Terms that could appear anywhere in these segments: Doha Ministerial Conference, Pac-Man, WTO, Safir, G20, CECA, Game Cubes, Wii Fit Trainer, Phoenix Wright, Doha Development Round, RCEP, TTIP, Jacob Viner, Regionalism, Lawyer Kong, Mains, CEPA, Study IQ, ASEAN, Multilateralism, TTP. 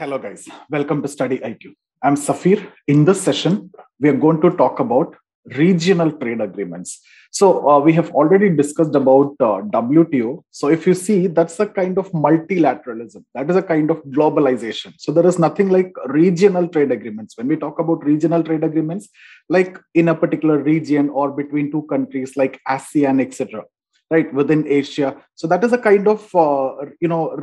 Hello guys, welcome to Study IQ. I'm Safir. In this session, we are going to talk about regional trade agreements. So we have already discussed about WTO. So if you see, that's a kind of multilateralism. That is a kind of globalization. So there is nothing like regional trade agreements. When we talk about regional trade agreements, like in a particular region or between two countries like ASEAN, etc., right, within Asia. So that is a kind of,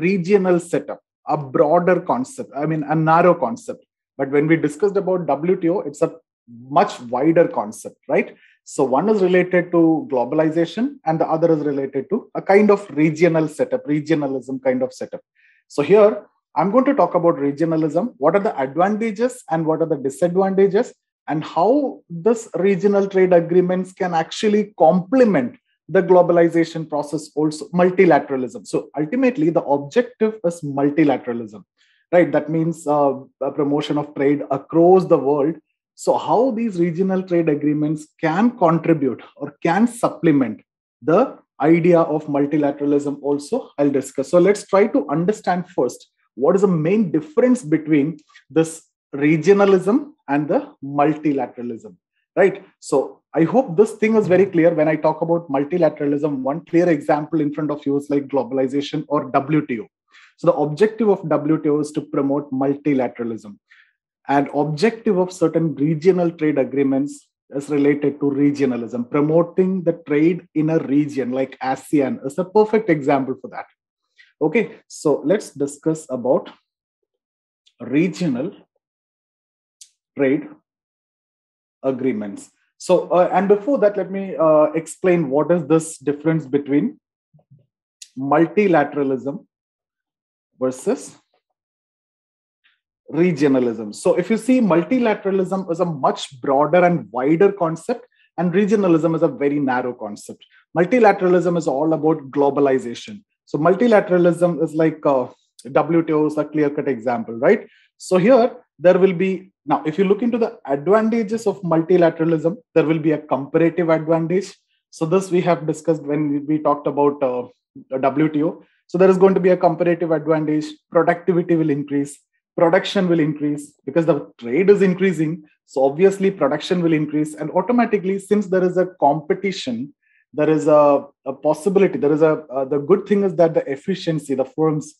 regional setup. A broader concept, I mean, a narrow concept. But when we discussed about WTO, it's a much wider concept, right? So one is related to globalization and the other is related to a kind of regional setup, regionalism kind of setup. So here, I'm going to talk about regionalism. What are the advantages and what are the disadvantages and how this regional trade agreements can actually complement the globalization process, also multilateralism. So ultimately, the objective is multilateralism, right? That means a promotion of trade across the world. So how these regional trade agreements can contribute or can supplement the idea of multilateralism also, I'll discuss. So let's try to understand first, what is the main difference between this regionalism and the multilateralism, right? So I hope this thing is very clear. When I talk about multilateralism, one clear example in front of you is like globalization or WTO. So the objective of WTO is to promote multilateralism. And objective of certain regional trade agreements is related to regionalism. Promoting the trade in a region like ASEAN is a perfect example for that. Okay, so let's discuss about regional trade agreements. So, and before that, let me explain what is this difference between multilateralism versus regionalism. So, if you see, multilateralism is a much broader and wider concept, and regionalism is a very narrow concept. Multilateralism is all about globalization. So, multilateralism is like WTO is a clear-cut example, right? So, here there will be now, if you look into the advantages of multilateralism, there will be a comparative advantage. So this we have discussed when we talked about WTO. So there is going to be a comparative advantage. Productivity will increase. Production will increase because the trade is increasing. So obviously production will increase. And automatically, since there is a competition, there is a possibility. There is the good thing is that the efficiency, the firms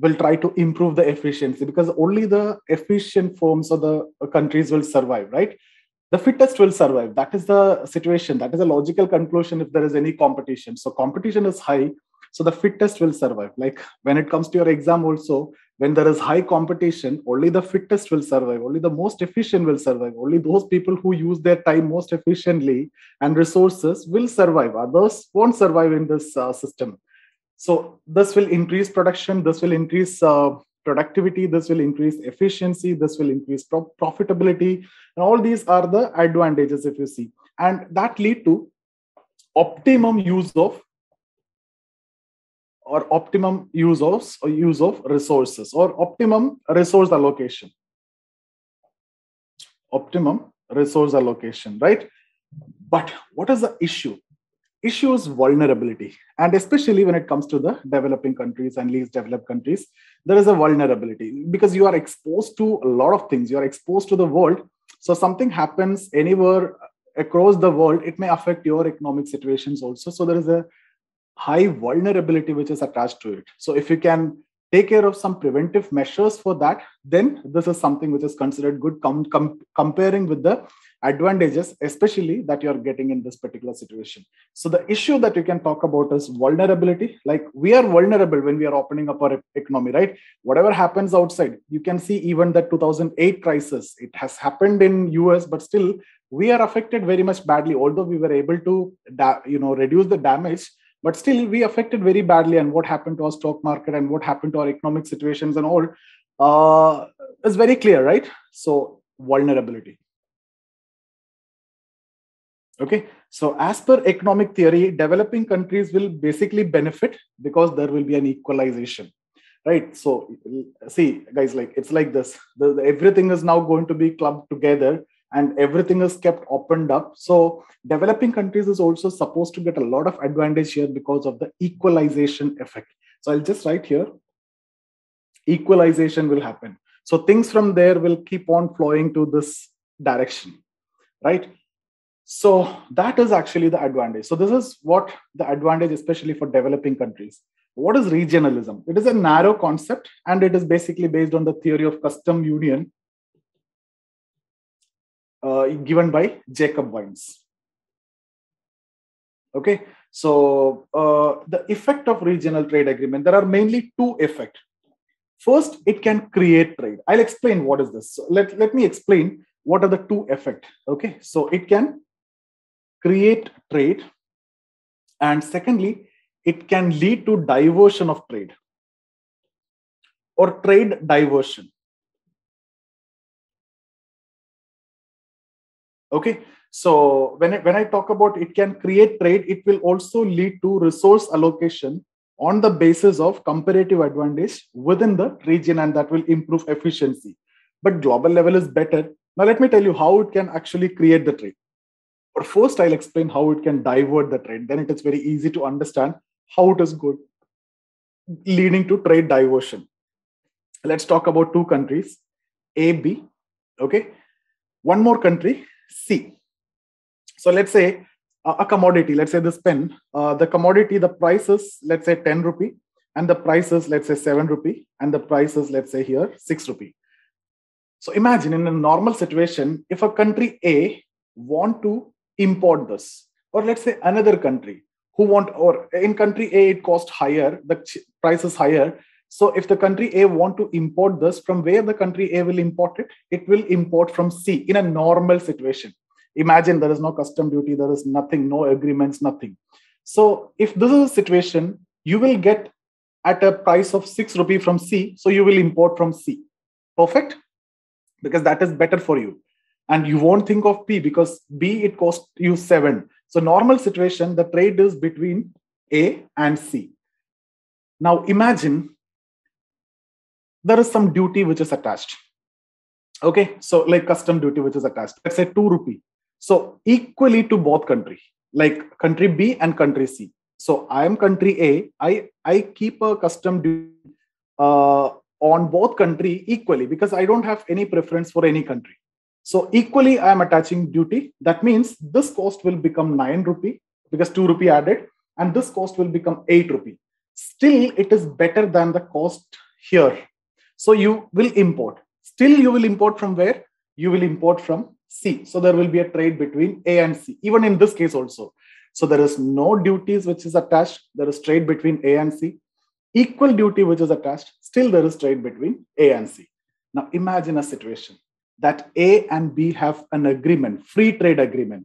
will try to improve the efficiency because only the efficient firms or the countries will survive, right? The fittest will survive. That is the situation. That is a logical conclusion if there is any competition. So competition is high. So the fittest will survive. Like when it comes to your exam also, when there is high competition, only the fittest will survive. Only the most efficient will survive. Only those people who use their time most efficiently and resources will survive. Others won't survive in this system. So this will increase production, this will increase productivity, this will increase efficiency, this will increase profitability. And all these are the advantages if you see. And that lead to optimum use of resources or optimum resource allocation. Optimum resource allocation, right? But what is the issue? Issue is vulnerability, and especially when it comes to the developing countries and least developed countries, there is a vulnerability because you are exposed to a lot of things. You are exposed to the world. So something happens anywhere across the world, it may affect your economic situations also. So there is a high vulnerability which is attached to it. So if you can take care of some preventive measures for that, then this is something which is considered good comparing with the advantages, especially that you're getting in this particular situation. So the issue that you can talk about is vulnerability. Like we are vulnerable when we are opening up our economy, right? Whatever happens outside, you can see even the 2008 crisis, it has happened in US, but still we are affected very much badly. Although we were able to, reduce the damage, but still we affected very badly. And what happened to our stock market and what happened to our economic situations and all is very clear, right? So vulnerability. Okay, so as per economic theory, developing countries will basically benefit because there will be an equalization, right? So see, guys, like it's like this. Everything is now going to be clubbed together and everything is kept opened up. So developing countries is also supposed to get a lot of advantage here because of the equalization effect. So I'll just write here, equalization will happen. So things from there will keep on flowing to this direction, right? So that is actually the advantage. So this is what the advantage, especially for developing countries. What is regionalism? It is a narrow concept, and it is basically based on the theory of custom union given by Jacob Viner. Okay, so the effect of regional trade agreement, there are mainly two effects. First, it can create trade. I'll explain what is this. So let me explain what are the two effects. Okay, so it can create trade, and secondly, it can lead to diversion of trade or trade diversion. Okay, so when I talk about it can create trade, it will also lead to resource allocation on the basis of comparative advantage within the region, and that will improve efficiency. But global level is better. Now, let me tell you how it can actually create the trade. But first, I'll explain how it can divert the trade. Then it is very easy to understand how it is good, leading to trade diversion. Let's talk about two countries, A, B, okay? One more country, C. So let's say a commodity, let's say this pen, the commodity, the price is, let's say 10 rupee, and the price is, let's say 7 rupee, and the price is, let's say here, 6 rupee. So imagine in a normal situation, if a country A want to import this, or let's say another country who want, or in country A it cost higher, the price is higher. So if the country A want to import this, from where the country A will import it? It will import from C in a normal situation. Imagine there is no custom duty, there is nothing, no agreements, nothing. So if this is a situation, you will get at a price of 6 rupee from C, so you will import from C. Perfect? Because that is better for you. And you won't think of P, because B, it costs you 7. So normal situation, the trade is between A and C. Now imagine there is some duty which is attached. Okay, so like custom duty which is attached. Let's say 2 rupee. So equally to both country, like country B and country C. So I am country A. I keep a custom duty on both country equally, because I don't have any preference for any country. So equally, I am attaching duty. That means this cost will become 9 rupee because 2 rupee added, and this cost will become 8 rupee. Still, it is better than the cost here. So you will import. Still, you will import from where? You will import from C. So there will be a trade between A and C, even in this case also. So there is no duties which is attached. There is trade between A and C. Equal duty which is attached. Still, there is trade between A and C. Now imagine a situation that A and B have an agreement, free trade agreement.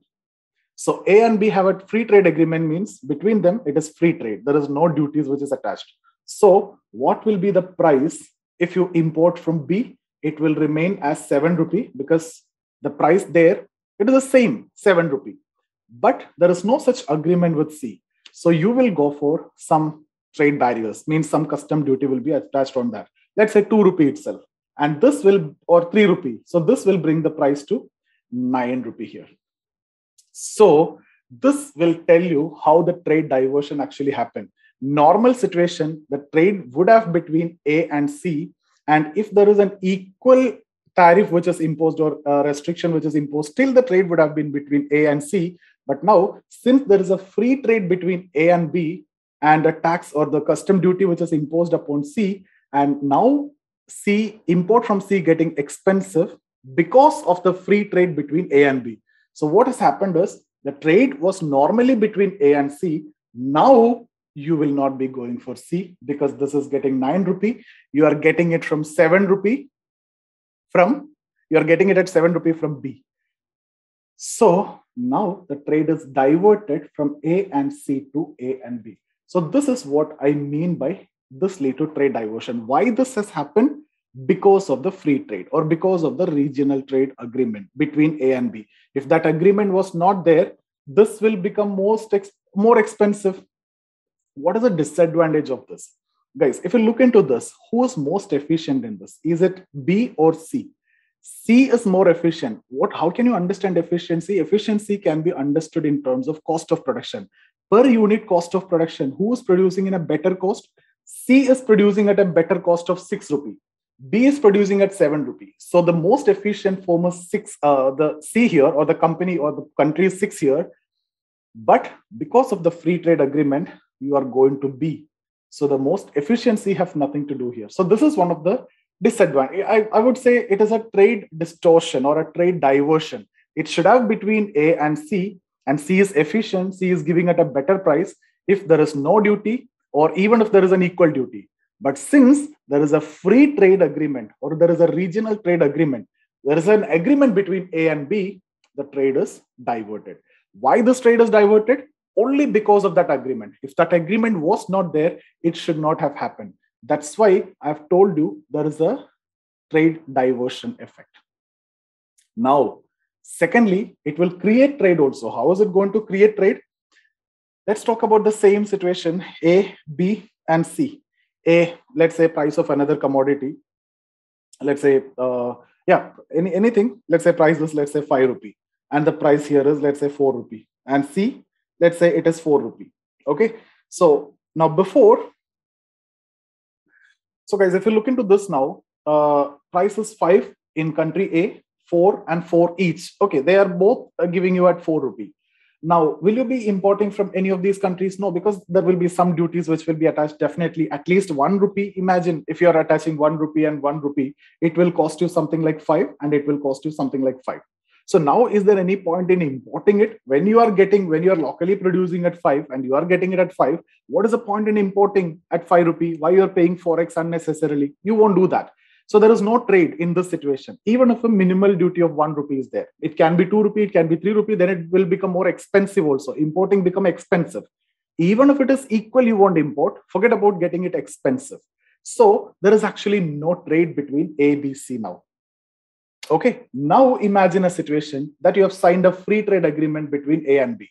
So A and B have a free trade agreement, means between them, it is free trade. There is no duties which is attached. So what will be the price if you import from B? It will remain as 7 rupee because the price there, it is the same, 7 rupee. But there is no such agreement with C. So you will go for some trade barriers, means some custom duty will be attached on that. Let's say 2 rupee itself. And this will, or 3 rupee. So this will bring the price to 9 rupee here. So this will tell you how the trade diversion actually happened. Normal situation, the trade would have between A and C. And if there is an equal tariff which is imposed or restriction which is imposed, still the trade would have been between A and C. But now, since there is a free trade between A and B and a tax or the custom duty which is imposed upon C, and now C, import from C getting expensive because of the free trade between A and B. So what has happened is the trade was normally between A and C. Now you will not be going for C because this is getting 9 rupee. You are getting it from 7 rupee from, you are getting it at 7 rupee from B. So now the trade is diverted from A and C to A and B. So this is what I mean by this lead to trade diversion. Why this has happened? Because of the free trade or because of the regional trade agreement between A and B. If that agreement was not there, this will become more expensive. What is the disadvantage of this? Guys, if you look into this, who is most efficient in this? Is it B or C? C is more efficient. How can you understand efficiency? Efficiency can be understood in terms of cost of production. Per unit cost of production, who is producing in a better cost? C is producing at a better cost of 6 rupee. B is producing at 7 rupees. So the most efficient form is the C here, or the company or the country is 6 here. But because of the free trade agreement, you are going to B. So the most efficiency have nothing to do here. So this is one of the disadvantages. I would say it is a trade distortion or a trade diversion. It should have between A and C is efficient. C is giving at a better price if there is no duty or even if there is an equal duty. But since there is a free trade agreement or there is a regional trade agreement, there is an agreement between A and B, the trade is diverted. Why this trade is diverted? Only because of that agreement. If that agreement was not there, it should not have happened. That's why I've told you there is a trade diversion effect. Now, secondly, it will create trade also. How is it going to create trade? Let's talk about the same situation, A, B, and C. A, let's say price of another commodity, let's say, anything, let's say price is, let's say 5 rupee. And the price here is, let's say 4 rupee. And C, let's say it is 4 rupee. Okay. So now guys, if you look into this now, price is 5 in country A, 4 and 4 each. Okay. They are both giving you at 4 rupee. Now, will you be importing from any of these countries? No, because there will be some duties which will be attached, definitely at least 1 rupee. Imagine if you are attaching 1 rupee and 1 rupee, it will cost you something like 5 and it will cost you something like 5. So now, is there any point in importing it? When you are locally producing at 5 and you are getting it at 5, what is the point in importing at 5 rupee? Why you are paying forex unnecessarily? You won't do that. So there is no trade in this situation. Even if a minimal duty of 1 rupee is there, it can be 2 rupee, it can be 3 rupee, then it will become more expensive also. Importing become expensive. Even if it is equal, you won't import, forget about getting it expensive. So there is actually no trade between A, B, C now. Okay, now imagine a situation that you have signed a free trade agreement between A and B.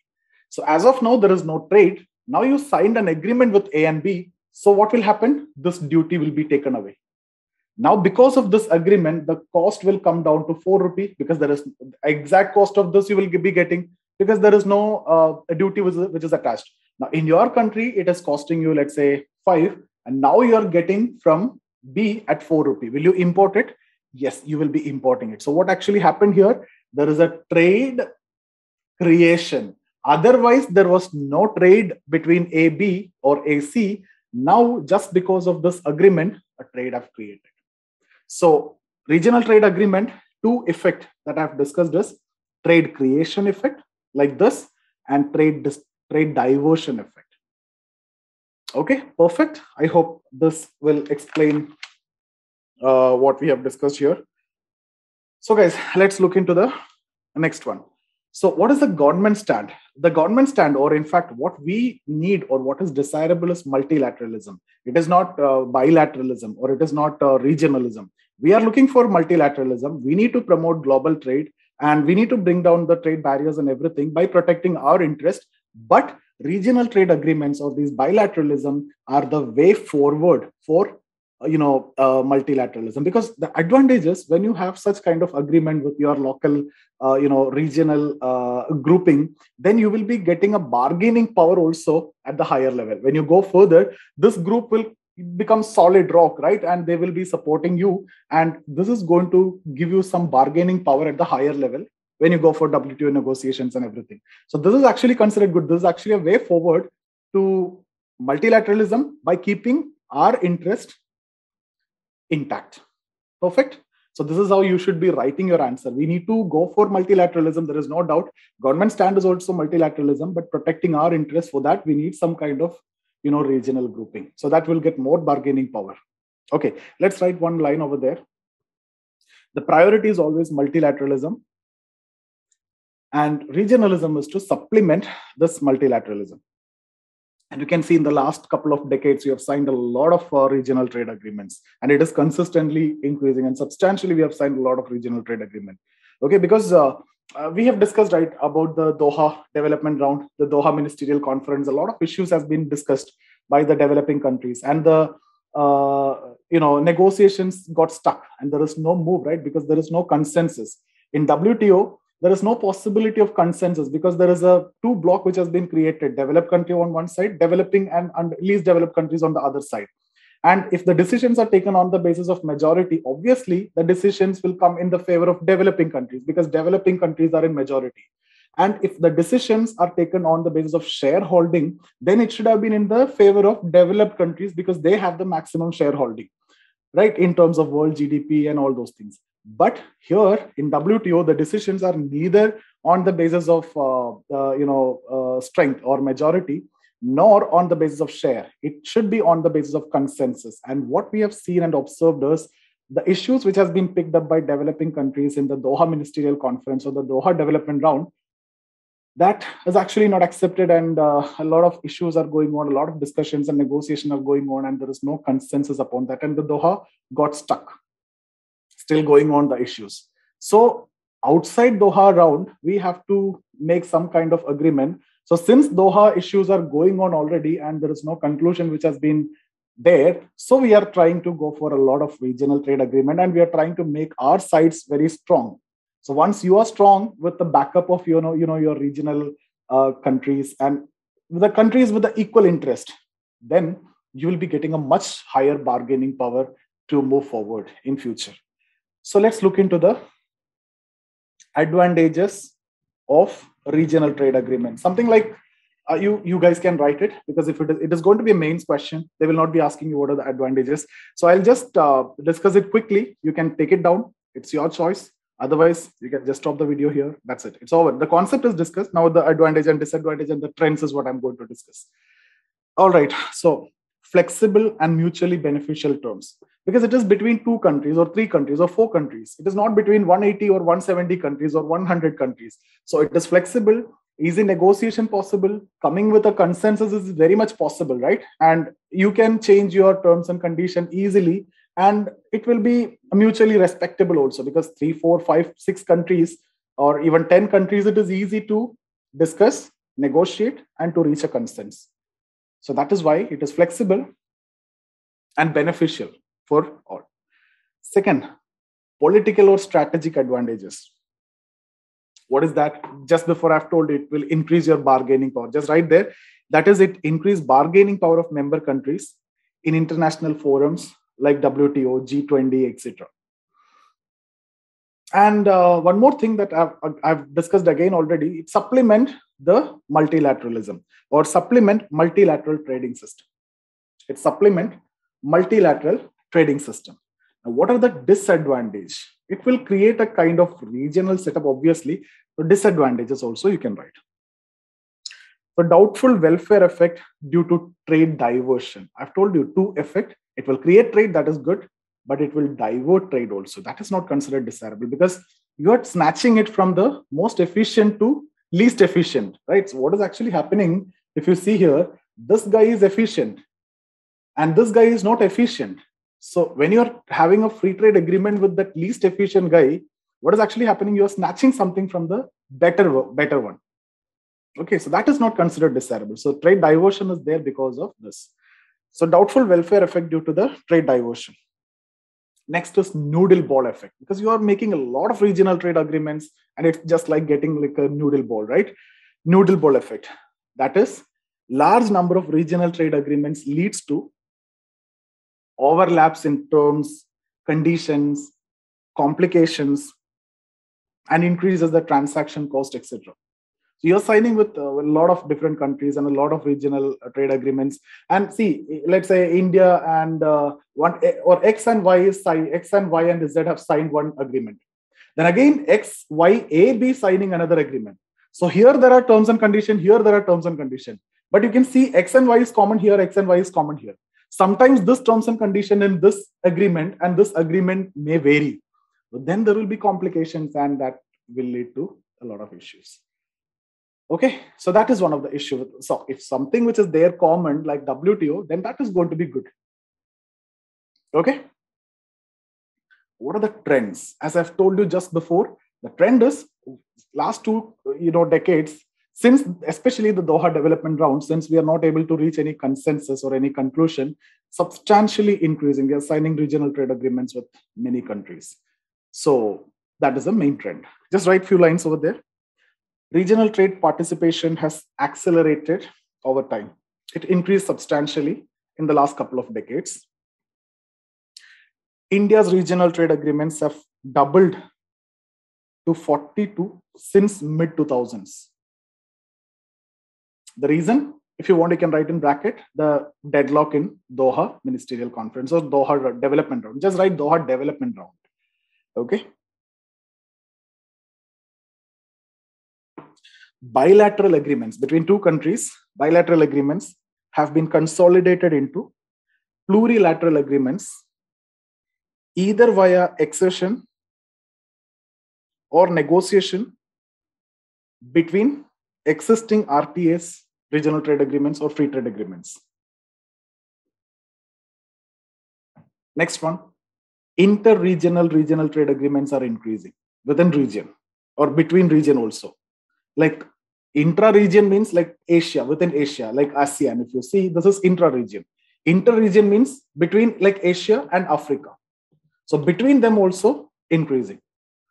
So as of now, there is no trade. Now you signed an agreement with A and B. So what will happen? This duty will be taken away. Now, because of this agreement, the cost will come down to 4 rupee because there is exact cost of this you will be getting because there is no duty which is attached. Now, in your country, it is costing you, let's say 5, and now you are getting from B at 4 rupee. Will you import it? Yes, you will be importing it. So what actually happened here? There is a trade creation. Otherwise, there was no trade between AB or AC. Now, just because of this agreement, a trade I've created. So regional trade agreement, 2 effect that I've discussed is trade creation effect like this and trade diversion effect. Okay, perfect. I hope this will explain what we have discussed here. So guys, let's look into the next one. So what is the government stand? The government stand, or in fact, what we need or what is desirable is multilateralism. It is not bilateralism or it is not regionalism. We are looking for multilateralism. We need to promote global trade and we need to bring down the trade barriers and everything by protecting our interest. But regional trade agreements or these bilateralism are the way forward for multilateralism, because the advantage is when you have such kind of agreement with your local, regional grouping, then you will be getting a bargaining power also at the higher level. When you go further, this group will become solid rock, right? And they will be supporting you. And this is going to give you some bargaining power at the higher level when you go for WTO negotiations and everything. So this is actually considered good. This is actually a way forward to multilateralism by keeping our interest intact. Perfect. So this is how you should be writing your answer. We need to go for multilateralism. There is no doubt. Government stand is also multilateralism, but protecting our interests, for that we need some kind of, regional grouping. So that will get more bargaining power. Okay. Let's write one line over there. The priority is always multilateralism, and regionalism is to supplement this multilateralism. And you can see in the last couple of decades, we have signed a lot of regional trade agreements, and it is consistently increasing, and substantially we have signed a lot of regional trade agreement. Okay, because we have discussed right about the Doha Development Round, the Doha Ministerial Conference. A lot of issues has been discussed by the developing countries, and the negotiations got stuck, and there is no move, right? Because there is no consensus in WTO. There is no possibility of consensus because there is a 2 block which has been created, developed country on one side, developing and least developed countries on the other side. And if the decisions are taken on the basis of majority, obviously the decisions will come in the favor of developing countries because developing countries are in majority. And if the decisions are taken on the basis of shareholding, then it should have been in the favor of developed countries because they have the maximum shareholding, right, in terms of world GDP and all those things. But here in WTO, the decisions are neither on the basis of strength or majority, nor on the basis of share. It should be on the basis of consensus. And what we have seen and observed is the issues which has been picked up by developing countries in the Doha Ministerial Conference or the Doha Development Round, that is actually not accepted, and a lot of issues are going on, a lot of discussions and negotiation are going on, and there is no consensus upon that. And the Doha got stuck, still going on the issues. So outside Doha round, we have to make some kind of agreement. So since Doha issues are going on already and there is no conclusion which has been there, so we are trying to go for a lot of regional trade agreement, and we are trying to make our sides very strong. So once you are strong with the backup of your regional countries and the countries with the equal interest, then you will be getting a much higher bargaining power to move forward in future. So let's look into the advantages of regional trade agreement. Something like you guys can write it, because if it is going to be a mains question, they will not be asking you what are the advantages. So I'll just discuss it quickly. You can take it down. It's your choice. Otherwise, you can just stop the video here. That's it. It's over. The concept is discussed. Now the advantage and disadvantage and the trends is what I'm going to discuss. All right. So flexible and mutually beneficial terms, because it is between two countries or three countries or four countries. It is not between 180 or 170 countries or 100 countries. So it is flexible, easy negotiation possible. Coming with a consensus is very much possible, right? And you can change your terms and condition easily. And it will be mutually respectable also, because 3, 4, 5, 6 countries or even 10 countries, it is easy to discuss, negotiate, and to reach a consensus. So that is why it is flexible and beneficial for all. Second, political or strategic advantages. What is that? Just before I've told it will increase your bargaining power. Just right there. That is it. Increase bargaining power of member countries in international forums like WTO, G20, etc. And one more thing that I've discussed again already, it supplement the multilateralism or supplement multilateral trading system. It supplement multilateral trading system. Now, what are the disadvantages? It will create a kind of regional setup, obviously. The disadvantages also you can write. The doubtful welfare effect due to trade diversion. I've told you two effects. It will create trade, that is good, but it will divert trade also. That is not considered desirable because you are snatching it from the most efficient to least efficient, right? So what is actually happening, if you see here, this guy is efficient and this guy is not efficient. So when you're having a free trade agreement with that least efficient guy, what is actually happening? You're snatching something from the better one. Okay, so that is not considered desirable. So trade diversion is there because of this. So doubtful welfare effect due to the trade diversion. Next is noodle ball effect, because you are making a lot of regional trade agreements and it's just like getting like a noodle ball, right? Noodle ball effect. That is, large number of regional trade agreements leads to overlaps in terms, conditions, complications, and increases the transaction cost, etc. So you're signing with a lot of different countries and a lot of regional trade agreements. And see, let's say India and X and Y is signed, X and Y and Z have signed one agreement. Then again, X, Y, A, B signing another agreement. So here there are terms and conditions, here there are terms and conditions. But you can see X and Y is common here, X and Y is common here. Sometimes this terms and condition in this agreement and this agreement may vary. But then there will be complications, and that will lead to a lot of issues. Okay, so that is one of the issues. So if something which is there common like WTO, then that is going to be good. Okay. What are the trends? As I've told you just before, the trend is last two decades, since especially the Doha Development Round, since we are not able to reach any consensus or any conclusion, substantially increasing. We are signing regional trade agreements with many countries. So that is the main trend. Just write a few lines over there. Regional trade participation has accelerated over time. It increased substantially in the last couple of decades. India's regional trade agreements have doubled to 42 since mid-2000s. The reason, if you want, you can write in bracket the deadlock in Doha Ministerial Conference or Doha Development Round. Just write Doha Development Round. Okay. Bilateral agreements between two countries, bilateral agreements have been consolidated into plurilateral agreements, either via accession or negotiation between existing RTAs, regional trade agreements, or free trade agreements. Next one, inter-regional regional trade agreements are increasing within region or between region also. Like intra-region means like Asia, within Asia, like ASEAN. If you see, this is intra-region. Inter-region means between like Asia and Africa. So between them also increasing.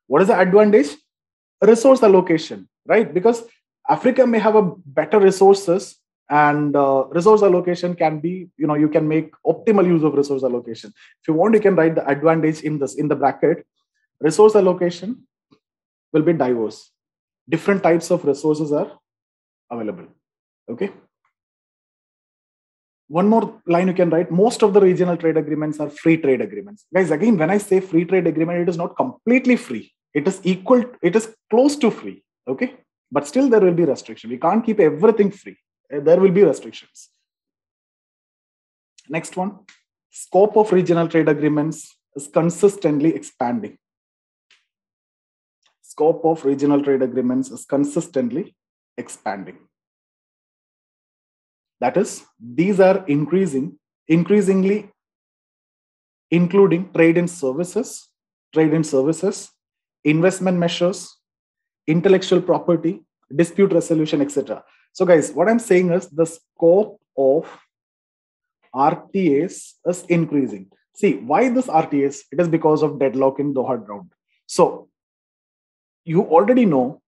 What is the advantage? Resource allocation, right? Because Africa may have a better resources and resource allocation can be, you know, you can make optimal use of resource allocation. If you want, you can write the advantage in this, in the bracket. Resource allocation will be diverse. Different types of resources are available. Okay. One more line you can write. Most of the regional trade agreements are free trade agreements. Guys, again, when I say free trade agreement, it is not completely free. It is equal. It is close to free. Okay. But still there will be restriction. We can't keep everything free. There will be restrictions. Next one. Scope of regional trade agreements is consistently expanding. Scope of regional trade agreements is consistently expanding. That is, these are increasingly including trade in services, investment measures, intellectual property, dispute resolution, etc. So guys, what I'm saying is the scope of RTAs is increasing. See, why this RTAs? It is because of deadlock in Doha round. So, you already know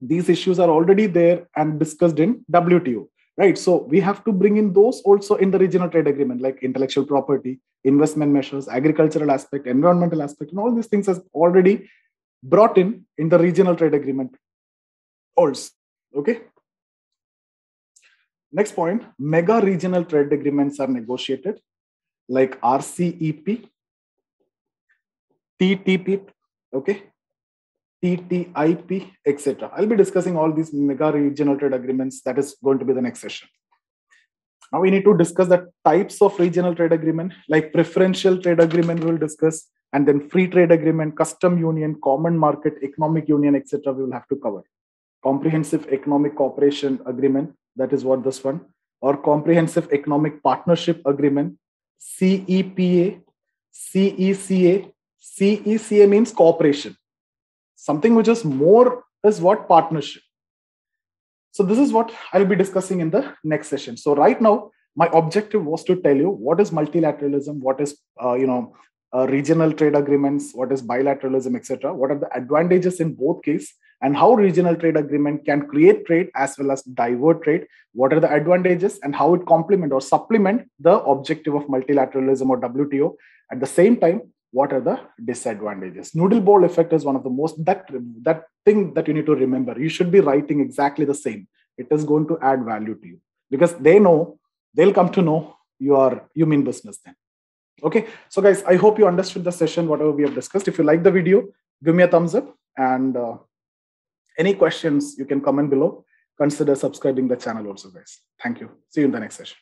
these issues are already there and discussed in WTO, right? So we have to bring in those also in the regional trade agreement, like intellectual property, investment measures, agricultural aspect, environmental aspect, and all these things are already brought in the regional trade agreement also, okay? Next point, mega regional trade agreements are negotiated like RCEP, TTP, okay? TTIP, etc. I'll be discussing all these mega regional trade agreements. That is going to be the next session. Now we need to discuss the types of regional trade agreement, like preferential trade agreement we'll discuss, and then free trade agreement, custom union, common market, economic union, etc. We will have to cover. Comprehensive economic cooperation agreement, that is what this one, or comprehensive economic partnership agreement, CEPA, CECA. CECA means cooperation. Something which is more is what partnership. So this is what I'll be discussing in the next session. So right now, my objective was to tell you what is multilateralism, what is regional trade agreements, what is bilateralism, etc. What are the advantages in both cases and how regional trade agreement can create trade as well as divert trade. What are the advantages and how it complement or supplement the objective of multilateralism or WTO. At the same time, what are the disadvantages? Noodle ball effect is one of the most, that thing that you need to remember. You should be writing exactly the same. It is going to add value to you because they know, they'll come to know you mean business then. Okay, so guys, I hope you understood the session, whatever we have discussed. If you like the video, give me a thumbs up and any questions you can comment below. Consider subscribing the channel also, guys. Thank you. See you in the next session.